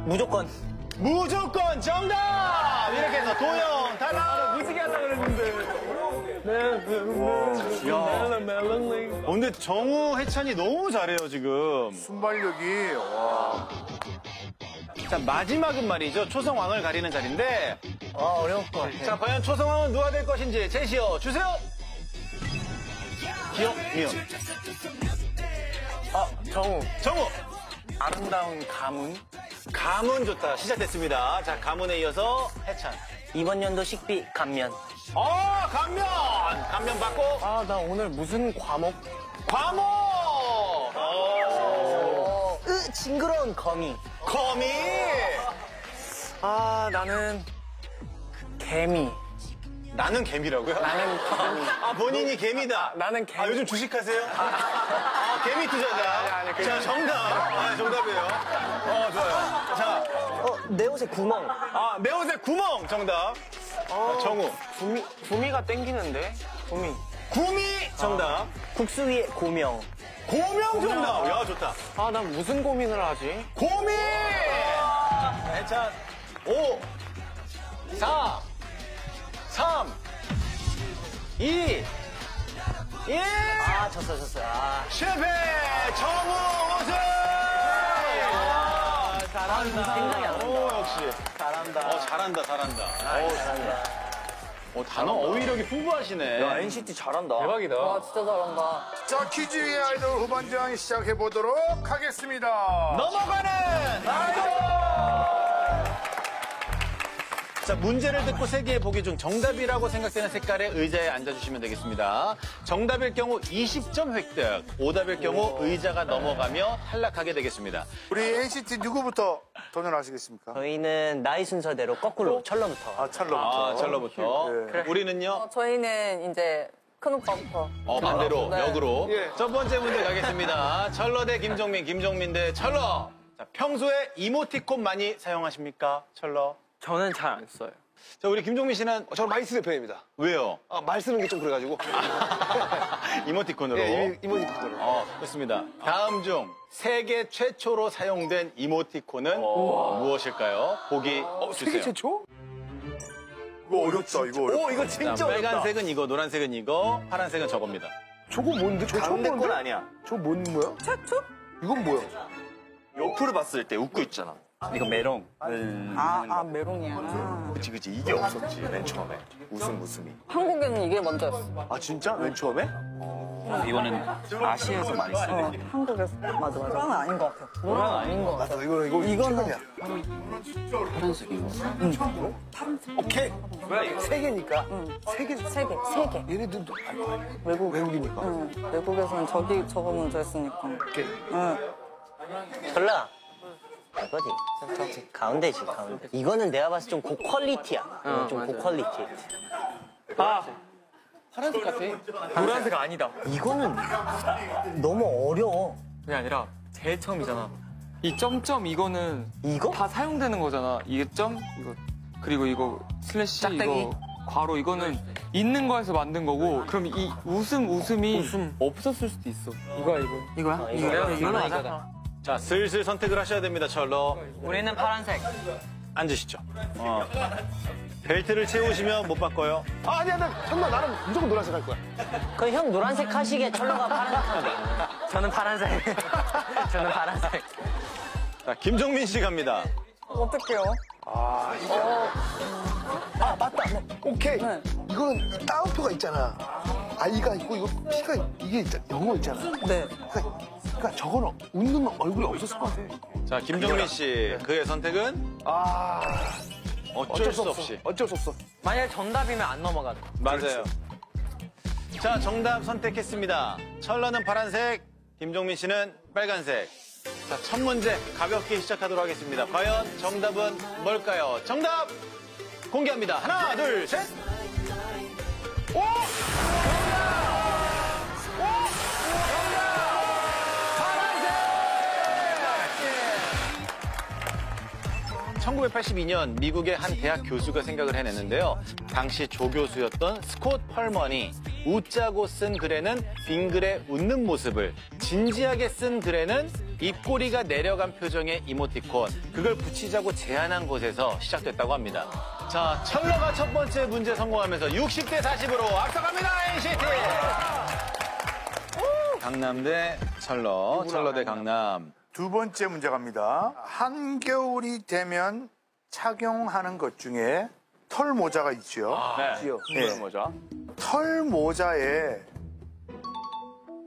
무조건. 무조건 정답. 이렇게 해서 도영 탈락. 무지개 하려고 그랬는데. 야. 근데 정우, 해찬이 너무 잘해요, 지금. 순발력이, 와. 자, 마지막은 말이죠. 초성왕을 가리는 자리인데. 아, 어려울 것 같아. 자, 과연 초성왕은 누가 될 것인지 제시어 주세요! 기억, 미역. 아, 정우. 정우! 아름다운 가문. 가문 좋다. 시작됐습니다. 자, 가문에 이어서 해찬. 이번 연도 식비, 감면. 어, 감면! 감면 받고. 아, 나 오늘 무슨 과목? 과목! 어. 으, 징그러운 거미. 거미! 아, 나는 개미. 나는 개미라고요? 나는 개미. 아, 본인이 개미다. 나는 개미. 아, 요즘 주식하세요? 아, 아 개미 투자자. 아니, 아니, 개미. 자, 정답. 아, 정답이에요. 어, 좋아요. 자. 어, 내 옷에 구멍. 아, 내 옷에 구멍. 정답. 어, 정우. 구미, 구미가 땡기는데? 구미. 구미! 정답. 아, 국수 위에 고명. 고명 정답. 고명. 야, 좋다. 아, 난 무슨 고민을 하지? 고민! 해찬. 오. 사. 삼, 이, 일. 아, 졌어, 졌어. 아. 실패! 정우 우승! 아, 잘한다. 굉장히 잘한다. 오, 역시. 잘한다. 어, 잘한다, 잘한다. 아, 오, 잘한다. 오, 단어 어휘력이 풍부하시네. 야, 엔시티 잘한다. 대박이다. 와, 진짜 잘한다. 자, 퀴즈 위의 아이돌 후반전 시작해보도록 하겠습니다. 넘어가는 아이돌! 자, 문제를 듣고 세 개의 보기 중 정답이라고 생각되는 색깔의 의자에 앉아주시면 되겠습니다. 정답일 경우 이십 점 획득, 오답일 경우 의자가 넘어가며 탈락하게 되겠습니다. 우리 엔시티 누구부터 도전을 하시겠습니까? 저희는 나이 순서대로 거꾸로, 철러부터. 아, 철러부터. 아, 철러부터. 네. 그래. 우리는요? 어, 저희는 이제 큰오빠부터. 어, 반대로, 네. 역으로. 네. 첫 번째 문제 가겠습니다. 철러 대 김종민, 김종민 대 철러. 자, 평소에 이모티콘 많이 사용하십니까, 철러? 저는 잘 안 써요. 자, 우리 김종민 씨는 저는 많이 쓰는 편입니다. 왜요? 아, 말 쓰는 게 좀 그래가지고. 이모티콘으로. 네, 이모티콘으로. 어, 좋습니다. 다음 중 세계 최초로 사용된 이모티콘은 우와. 무엇일까요? 보기 어, 주세요. 세계 최초? 이거 어렵다, 이거 어렵다. 오, 이거 진짜 어렵다. 빨간색은 이거, 노란색은 이거, 파란색은 저겁니다. 저거 뭔데? 저거 가운데 건 아니야. 저거 뭔 거야? 최초? 이건 뭐야? 옆으로 봤을 때 웃고 있잖아. 이거 메롱. 아, 아 메롱이야. 그치 그치 이게 없었지 맨 처음에. 웃음 웃음이. 한국에는 이게 먼저였어. 아 진짜? 맨 처음에? 어, 이거는 아시아에서 많이 쓰는. 어, 한국에서 맞아 맞아. 노란 아닌 것 같아. 노란 아닌 것 같아. 맞아 이거 이거 이거는. 파란색 이거. 응. 파란색. 오케이. 왜? 세 개니까. 응. 세 개. 세 개. 세 개. 얘네들도 외국 외국이니까. 응. 외국에서는 저기 저거 먼저였으니까. 오케이. 응. 셜라. 이거지. 그렇지. 가운데지, 가운데. 이거는 내가 봤을 때 좀 고퀄리티야. 어, 좀 고퀄리티. 아! 파란색 같아. 노란색 아니다. 이거는 너무 어려워. 그게 아니라 제일 처음이잖아. 이 점점 이거는 이거? 다 사용되는 거잖아. 이 점, 이거. 그리고 이거 슬래시, 짝대기? 이거 괄호. 이거는 있는 거에서 만든 거고. 그럼 이 웃음 웃음이 웃음. 없었을 수도 있어. 이거야, 이거. 이거야? 어, 이거야? 이거는 이거다. 자, 슬슬 선택을 하셔야 됩니다, 첼로. 우리는 파란색. 앉으시죠. 어. 벨트를 채우시면 못 바꿔요. 아, 아니야, 나, 형만 나는 무조건 노란색 할 거야. 그럼 형 노란색 하시게, 첼로가 파란색 하게. 저는 파란색. 저는 파란색. 자, 김종민 씨 갑니다. 어떡해요? 아, 이거. 어. 아, 맞다. 오케이. 네. 이거는 따옴표가 있잖아. 아이가 있고, 이거 피가, 이게 있잖아. 영어 있잖아. 네. 그러니까 저거는 웃는 얼굴이 없었을 것 같아. 자, 김종민 씨, 그의 선택은? 아, 어쩔, 어쩔 수 없이. 어쩔 수 없어. 만약에 정답이면 안 넘어가. 맞아요. 자, 정답 선택했습니다. 첼로는 파란색, 김종민 씨는 빨간색. 자, 첫 문제 가볍게 시작하도록 하겠습니다. 과연 정답은 뭘까요? 정답 공개합니다. 하나, 둘, 셋! 오! 천구백팔십이 년 미국의 한 대학 교수가 생각을 해냈는데요. 당시 조교수였던 스콧 펄먼이 웃자고 쓴 글에는 빙글에 웃는 모습을, 진지하게 쓴 글에는 입꼬리가 내려간 표정의 이모티콘, 그걸 붙이자고 제안한 곳에서 시작됐다고 합니다. 자, 첼로가 첫 번째 문제 성공하면서 육십 대 사십으로 앞서갑니다, 엔시티! 강남대 첼로, 첼로 대 강남. 두 번째 문제 갑니다. 한겨울이 되면 착용하는 것 중에 털모자가 있죠. 아, 네. 있지요. 네. 털모자. 털모자에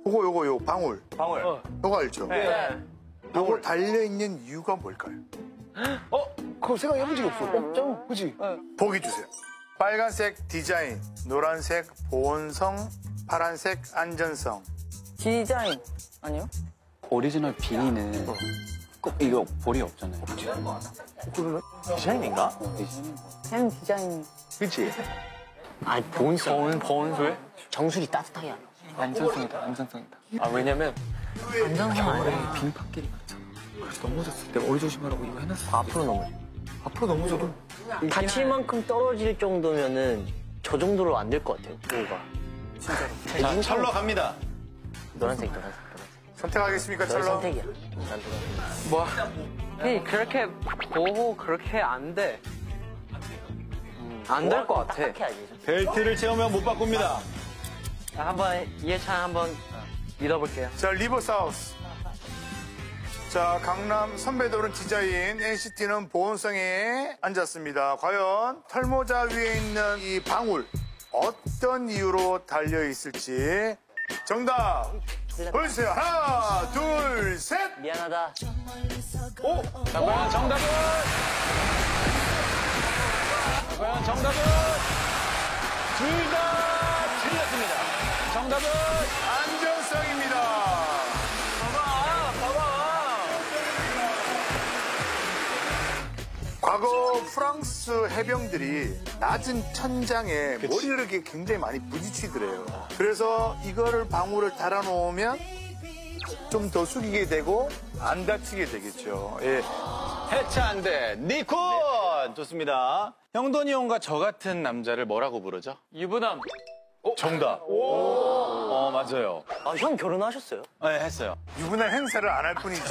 요거 요거 요 방울. 방울. 어. 요거 알죠? 네. 요거 네. 달려있는 이유가 뭘까요? 어? 그거 생각해본 적이 없어. 없죠. 그치? 네. 보기 주세요. 빨간색 디자인, 노란색 보온성, 파란색 안전성. 디자인. 아니요. 오리지널 비니는 꼭 이거 볼이 없잖아요. 그러면 디자인인가? 그냥 디자인. 그치? 아니, 보온성. 보온소에? 정수리 따뜻하게 안 나. 안전성이다, 안전성이다. 아, 왜냐면 겨울에 빙판길이 많잖아. 그래서 넘어졌을 때 머리 조심하라고 이거 해놨어. 아, 앞으로 넘어. 앞으로 넘어져도? 다칠 만큼 떨어질 정도면은 저 정도로 안 될 것 같아요, 그거가. 진짜로. 자, 첼로 갑니다. 노란색, 노란색. 선택하겠습니까, 첼로? 선택이야. 뭐? 니 그렇게 보호 그렇게 안 돼. 음, 안 될 것 같아. 벨트를 채우면 못 바꿉니다. 자, 한번 이해찬 한번 믿어볼게요. 자, 리버 사우스. 자, 강남 선배들은 디자인, 엔시티는 보온성에 앉았습니다. 과연 털모자 위에 있는 이 방울 어떤 이유로 달려 있을지. 정답. 보여주세요. 하나, 둘, 셋! 미안하다. 오! 자, 과연 정답은? 자, 과연 정답은? 둘 다 틀렸습니다. 정답은? 안전성입니다. 봐봐, 봐봐. 과거 프랑스 해병들이 낮은 천장에 그치. 머리를 이렇게 굉장히 많이 부딪히더래요. 그래서 이거를 방울을 달아놓으면 좀 더 숙이게 되고 안 다치게 되겠죠. 예. 해찬 대 니콘! 네. 좋습니다. 형돈이 형과 저 같은 남자를 뭐라고 부르죠? 유부남. 오. 정답. 오. 어, 맞아요. 아, 형 결혼하셨어요? 네, 했어요. 유부남 행세를 안 할 뿐이지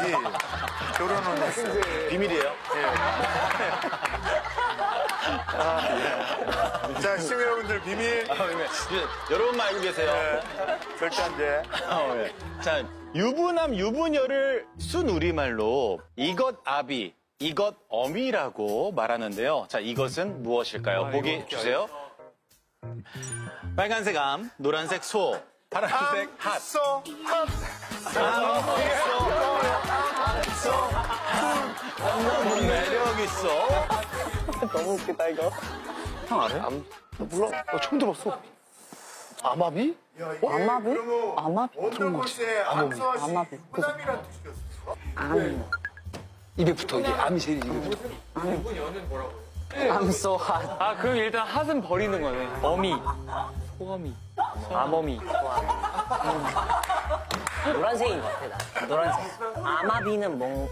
결혼은 했어요. 비밀이에요? 예. 아, 네. 자, 시청자 여러분들 비밀. 아, 네. 여러분만 알고 계세요. 네. 절대 안 돼. 아, 네. 자, 유부남, 유부녀를 순 우리말로 이것 아비, 이것 어미라고 말하는데요. 자, 이것은 무엇일까요? 보기 주세요. 빨간색 암, 노란색 소, 파란색 핫. 소, 핫. 소, 핫. 매력 있어. 너무 웃기다, 이거. 형 알아요? 몰라. 나 처음 들었어. 아마비? 어? 아마비? 아마비? 어떤 거지? 아마비. 아마비. 부담이란 뜻이었어. 암. 입에 붙어, 이게. 암이 제일 입에 붙어. 일본 연은 뭐라고요? I'm so hot. 아, 그럼 일단 핫은 버리는 거네. 어미. 소어미. 암어미. 노란색인 것 같아, 나. 노란색. 아마비는 뭐,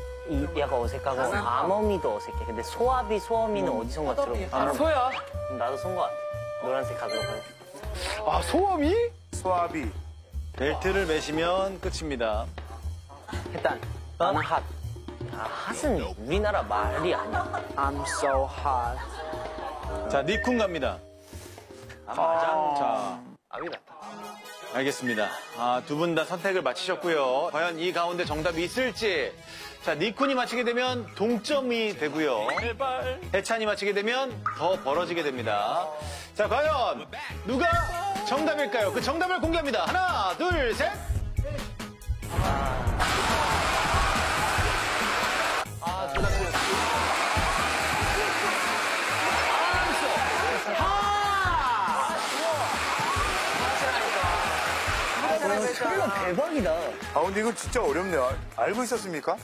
약간 어색하고, 암어미도 어색해. 근데 소아비, 소어미는 음. 어디선가 들어보고. 아, 소야. 나도 쏜 것 같아. 노란색 가도록 할게. 아, 소아비? 소아비. 벨트를 매시면 끝입니다. 일단, 나는 핫. 아, 핫은 우리나라 말이 아니야. I'm so hot. 자, 니쿤 갑니다. 아, 맞아. 아, 자. 아비 같다. 알겠습니다. 아, 두 분 다 선택을 마치셨고요. 과연 이 가운데 정답이 있을지. 자, 니쿤이 맞히게 되면 동점이 되고요. 제발. 해찬이 맞히게 되면 더 벌어지게 됩니다. 자, 과연 누가 정답일까요? 그 정답을 공개합니다. 하나, 둘, 셋. 아, 정답 틀렸어. 찰나 대박이다. 아, 근데 이거 진짜 어렵네. 아, 알고 있었습니까?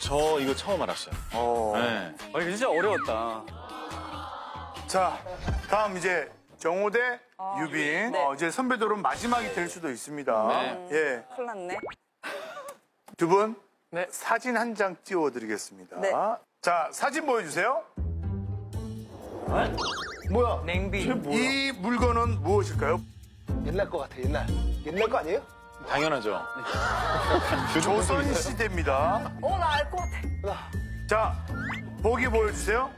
저 이거 처음 알았어요. 어. 네. 아, 이거 진짜 어려웠다. 자, 다음 이제 정호 대 아, 유빈. 네. 어, 이제 선배들은 마지막이 될 수도 있습니다. 네. 예. 큰일 났네. 두 분, 네. 사진 한 장 띄워드리겠습니다. 네. 자, 사진 보여주세요. 어? 뭐야? 냉비. 이 물건은 무엇일까요? 옛날 거 같아, 옛날. 옛날 거 아니에요? 당연하죠. 조선시대입니다. 어, 나 알 것 같아. 자, 보기 보여주세요.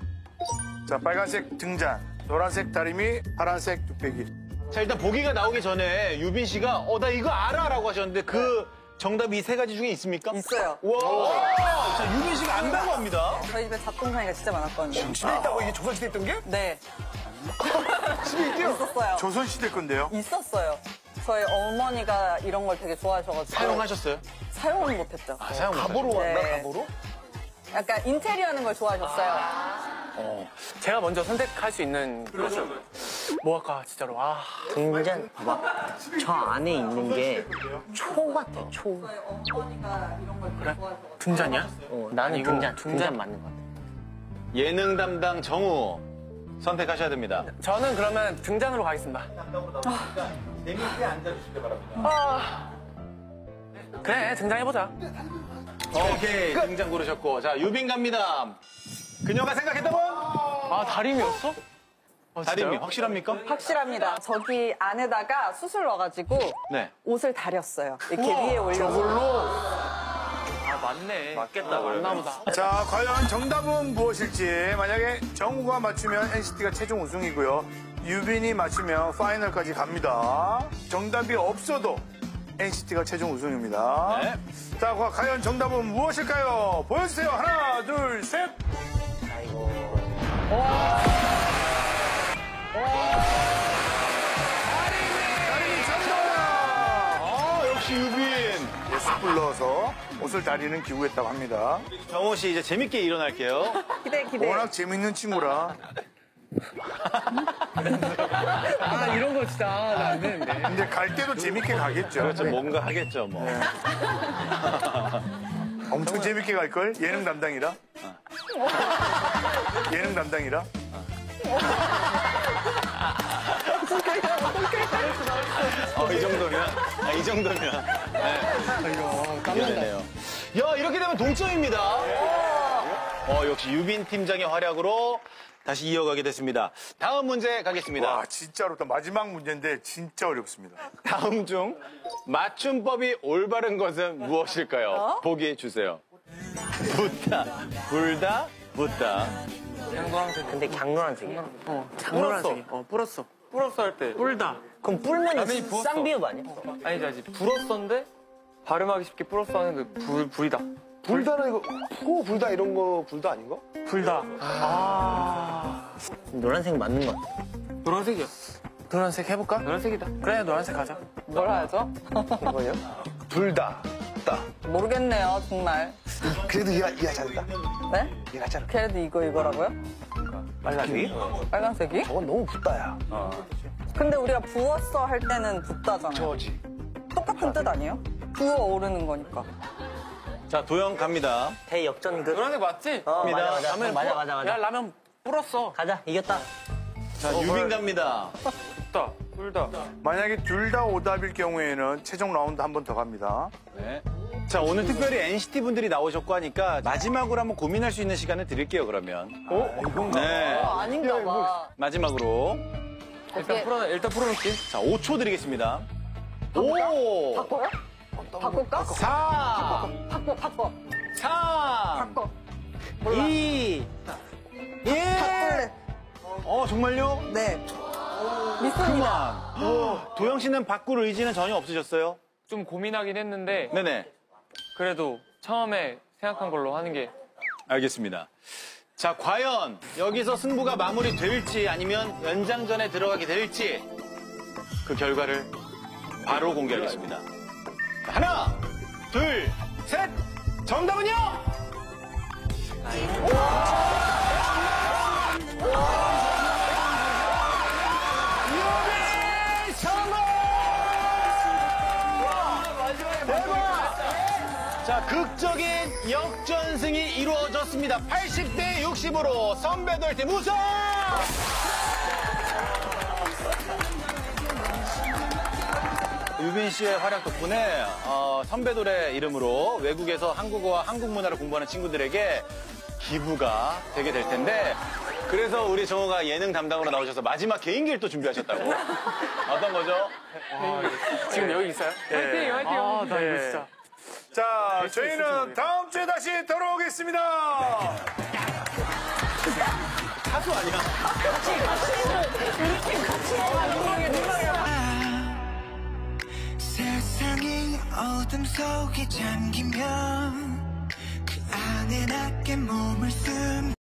자, 빨간색 등잔, 노란색 다리미, 파란색 뚝배기. 자, 일단 보기가 나오기 전에 유빈 씨가 어, 나 이거 알아 라고 하셨는데 그 정답이 이 세 가지 중에 있습니까? 있어요. 와, 자, 유빈 씨가 안다고 합니다. 저희 집에 잡동사니가 진짜 많았거든요. 집에 있다고 이게 조선시대 있던 게? 네. 집에 있대요? 있었어요. 조선시대 건데요? 있었어요. 저희 어머니가 이런 걸 되게 좋아하셔가지고. 사용하셨어요? 사용은 못했죠. 아, 사용 못했죠. 가보로 왔나? 네. 가보로? 약간 인테리어 하는 걸 좋아하셨어요. 아 어. 제가 먼저 선택할 수 있는 거죠. 뭐 할까, 진짜로. 아. 등잔, 봐봐. 저 안에 있는 게 초 같아, 초. 저희 어머니가 이런 걸 되게 좋아하셔가지고. 등잔이야? 어, 나는 이거 등잔, 등잔 맞는 것 같아. 예능 담당 정우. 선택하셔야 됩니다. 저는 그러면 등장으로 가겠습니다. 아. 재미있게 앉아주시길 바랍니다. 아. 그래, 등장해보자. 오케이, 끝. 등장 고르셨고. 자, 유빈 갑니다. 그녀가 생각했던 건? 아, 다리미였어? 아, 다리미, 확실합니까? 확실합니다. 저기 안에다가 수술 넣어가지고 네. 옷을 다렸어요. 이렇게 우와, 위에 올려서. 저걸로? 아, 맞네. 맞겠다, 맞나보다. 아, 자, 과연 정답은 무엇일지. 만약에 정우가 맞추면 엔시티가 최종 우승이고요. 유빈이 맞추면 파이널까지 갑니다. 정답이 없어도 엔시티가 최종 우승입니다. 네. 자, 과연 정답은 무엇일까요? 보여주세요. 하나, 둘, 셋. 아이고. 오. 오. 불러서 옷을 다리는 기구했다고 합니다. 정호 씨 이제 재밌게 일어날게요. 기대 기대. 워낙 재밌는 친구라. 아, 이런 거 진짜 안 되는데. 근데 갈 때도 재밌게 가겠죠. 그렇죠, 뭔가 하겠죠 뭐. 네. 엄청 재밌게 갈 걸? 예능 담당이라. 예능 담당이라. 어, 이 정도면? 아, 이 정도면. 네. 이거 깜짝이야. 야, 이렇게 되면 동점입니다. 어, 역시 유빈 팀장의 활약으로 다시 이어가게 됐습니다. 다음 문제 가겠습니다. 와, 진짜 어렵다. 마지막 문제인데 진짜 어렵습니다. 다음 중 맞춤법이 올바른 것은 무엇일까요? 어? 보기 주세요. 붓다, 불다, 붓다. 강노란색. 근데 강노란색이야. 어, 강노란색이야. 어, 불었어. 불었어 할 때. 뿔다. 그럼 뿔면 쌍비읍 아니야? 아니지, 아니지. 불었어인데 발음하기 쉽게 불었어 하는 그 불, 불이다. 불다는 이거 포 불다 이런 거 불다 아닌가? 불다. 아. 노란색 맞는 것 같아. 노란색이야. 노란색 해볼까? 노란색이다. 그래 노란색 가자. 뭘 하죠? 이거요? 불다. 따. 모르겠네요 정말. 그래도 얘가 얘가 잘했다. 네? 얘가 잘했다. 그래도 이거 이거라고요? 빨간색이? 어. 빨간색이? 저건 너무 붓다야. 어. 근데 우리가 부었어 할 때는 붓다잖아요. 저지. 똑같은 뜻 아니에요? 부어 오르는 거니까. 자, 도영 갑니다. 대역전극. 노란색 맞지? 어, 맞아, 맞아. 라면 맞아, 맞아, 맞아. 야, 라면 불었어. 가자, 이겼다. 자, 어, 유빈 갑니다. 불다, 불다. 만약에 둘 다 오답일 경우에는 최종 라운드 한 번 더 갑니다. 네. 자, 오늘 특별히 엔시티 분들이 나오셨고 하니까 마지막으로 한번 고민할 수 있는 시간을 드릴게요, 그러면. 어? 아, 이건가? 네. 어, 아닌가 봐. 마지막으로. 일단 풀어, 일단 풀어놓을게. 자, 오 초 드리겠습니다. 바꿀까? 오! 바꿔요? 바꿀까? 사! 바꿔, 바꿔, 바꿔. 삼! 바꿔. 몰라. 이! 일! 바꿀래. 어, 정말요? 네. 믿습니다. 어, 도영 씨는 바꿀 의지는 전혀 없으셨어요? 좀 고민하긴 했는데. 네네. 그래도 처음에 생각한 걸로 하는 게. 알겠습니다. 자, 과연 여기서 승부가 마무리될지 아니면 연장전에 들어가게 될지 그 결과를 바로 공개하겠습니다. 하나, 둘, 셋! 정답은요? 유빈 성공! 대박! 자, 극적인 역전승이 이루어졌습니다. 팔십 대 육십으로 선배돌팀 우승! 유빈 씨의 활약 덕분에 어, 선배돌의 이름으로 외국에서 한국어와 한국 문화를 공부하는 친구들에게 기부가 되게 될 텐데 그래서 우리 정우가 예능 담당으로 나오셔서 마지막 개인기를 또 준비하셨다고. 어떤 거죠? 아, 지금 여기 있어요? 화이팅! 화이팅! 아, 나 이거 진짜. 자, 저희는 다음 주에 다시 돌아오겠습니다. 사수 아니야? 같이, 같이. 우리 팀 같이 해야 세상이 어둠 속에 잠기면 그 안에 낮게 몸을 숨